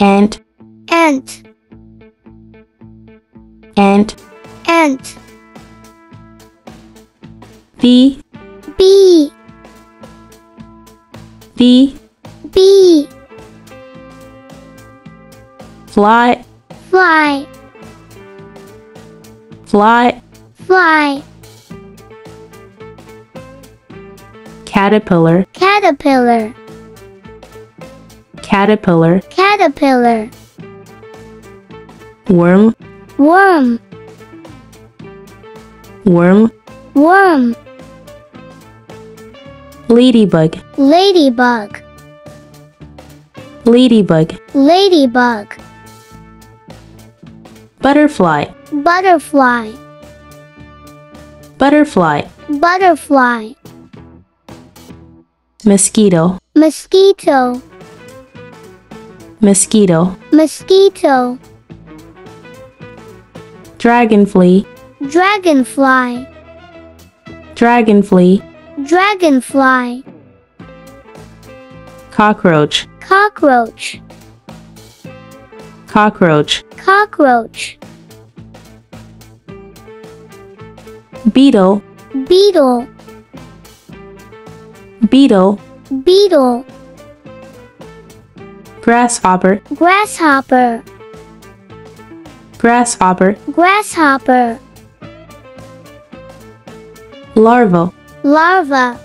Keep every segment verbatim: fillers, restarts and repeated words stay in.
ant, ant, ant, ant. B, bee, bee, bee. Fly, fly, fly, fly. Caterpillar, caterpillar, caterpillar, caterpillar. Worm, worm, worm, worm. Ladybug, ladybug, ladybug, ladybug. Butterfly, butterfly, butterfly, butterfly. Mosquito, mosquito, mosquito, mosquito. Dragonfly, dragonfly, dragonfly, dragonfly. Cockroach, cockroach, cockroach, cockroach. Beetle, beetle, beetle, beetle. Grasshopper, grasshopper, grasshopper, grasshopper. Larva, larva,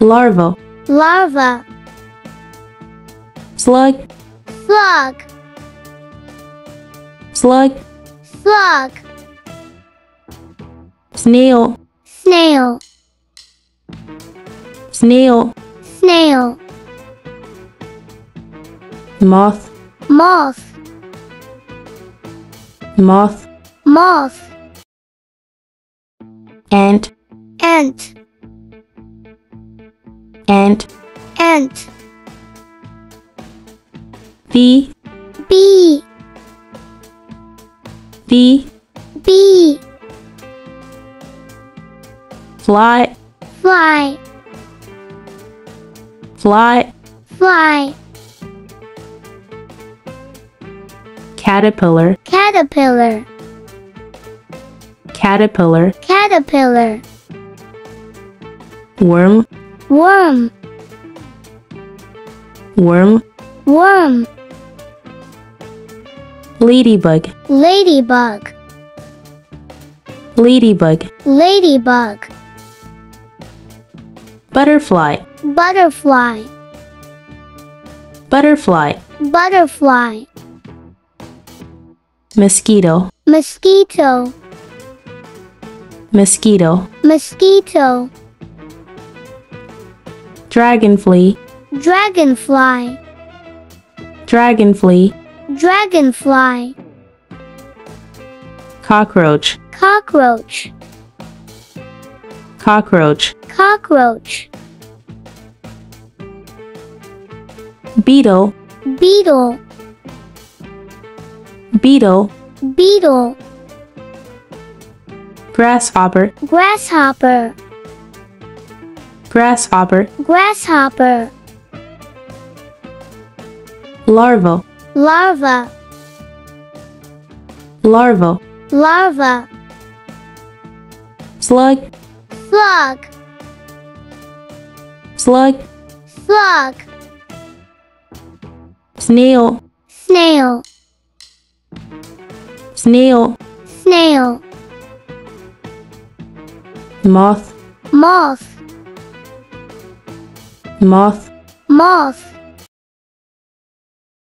larva, larva. Slug, slug, slug, slug. Snail, snail, snail, snail. Moth, moth, moth, moth. Ant, ant, ant, ant. Bee, bee, bee, bee. Fly, fly, fly, fly. Caterpillar, caterpillar, caterpillar, caterpillar. Worm, worm, worm, worm. Ladybug, ladybug, ladybug, ladybug. Butterfly, butterfly, butterfly, butterfly. Mosquito, mosquito, mosquito, mosquito. Dragonfly, dragonfly, dragonfly, dragonfly. Cockroach, cockroach, cockroach, cockroach. Beetle, beetle, beetle, beetle. Grasshopper, grasshopper, grasshopper, grasshopper. Larva, larva, larva, larva. Slug, slug, slug, slug. Snail, snail, snail, snail. Moth, moth, moth, moth.